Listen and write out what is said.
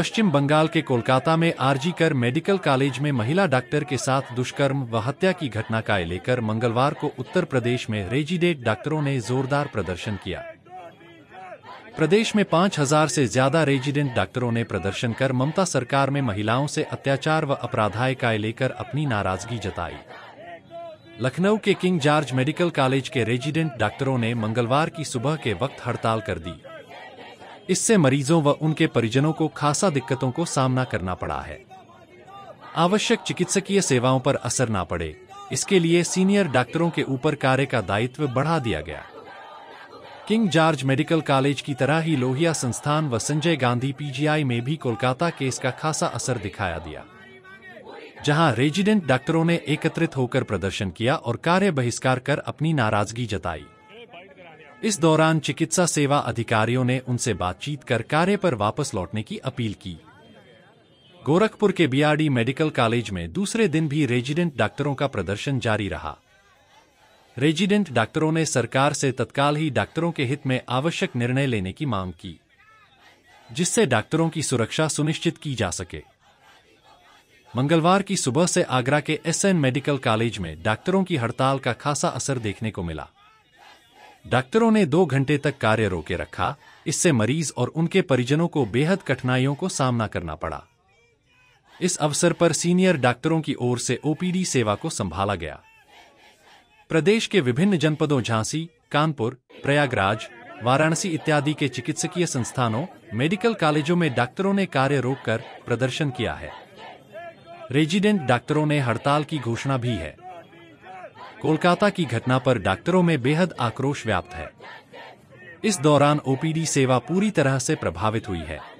पश्चिम बंगाल के कोलकाता में RG Kar medical college में महिला डॉक्टर के साथ दुष्कर्म व हत्या की घटना का लेकर मंगलवार को उत्तर प्रदेश में रेजिडेंट डॉक्टरों ने जोरदार प्रदर्शन किया। प्रदेश में 5,000 से ज्यादा रेजिडेंट डॉक्टरों ने प्रदर्शन कर ममता सरकार में महिलाओं से अत्याचार व अपराधाय का लेकर अपनी नाराजगी जताई। लखनऊ के किंग जॉर्ज मेडिकल कॉलेज के रेजिडेंट डॉक्टरों ने मंगलवार की सुबह के वक्त हड़ताल कर दी। इससे मरीजों व उनके परिजनों को खासा दिक्कतों को सामना करना पड़ा है। आवश्यक चिकित्सकीय सेवाओं पर असर न पड़े, इसके लिए सीनियर डॉक्टरों के ऊपर कार्य का दायित्व बढ़ा दिया गया। किंग जॉर्ज मेडिकल कॉलेज की तरह ही लोहिया संस्थान व संजय गांधी पीजीआई में भी कोलकाता केस का खासा असर दिखाया दिया, जहां रेजिडेंट डॉक्टरों ने एकत्रित होकर प्रदर्शन किया और कार्य बहिष्कार कर अपनी नाराजगी जताई। इस दौरान चिकित्सा सेवा अधिकारियों ने उनसे बातचीत कर कार्य पर वापस लौटने की अपील की। गोरखपुर के बीआरडी मेडिकल कॉलेज में दूसरे दिन भी रेजिडेंट डॉक्टरों का प्रदर्शन जारी रहा। रेजिडेंट डॉक्टरों ने सरकार से तत्काल ही डॉक्टरों के हित में आवश्यक निर्णय लेने की मांग की, जिससे डॉक्टरों की सुरक्षा सुनिश्चित की जा सके। मंगलवार की सुबह से आगरा के SN मेडिकल कॉलेज में डॉक्टरों की हड़ताल का खासा असर देखने को मिला। डॉक्टरों ने 2 घंटे तक कार्य रोके रखा, इससे मरीज और उनके परिजनों को बेहद कठिनाइयों को सामना करना पड़ा। इस अवसर पर सीनियर डॉक्टरों की ओर से OPD सेवा को संभाला गया। प्रदेश के विभिन्न जनपदों झांसी, कानपुर, प्रयागराज, वाराणसी इत्यादि के चिकित्सकीय संस्थानों, मेडिकल कॉलेजों में डॉक्टरों ने कार्य रोककर प्रदर्शन किया है। रेजिडेंट डॉक्टरों ने हड़ताल की घोषणा भी है। कोलकाता की घटना पर डॉक्टरों में बेहद आक्रोश व्याप्त है। इस दौरान OPD सेवा पूरी तरह से प्रभावित हुई है।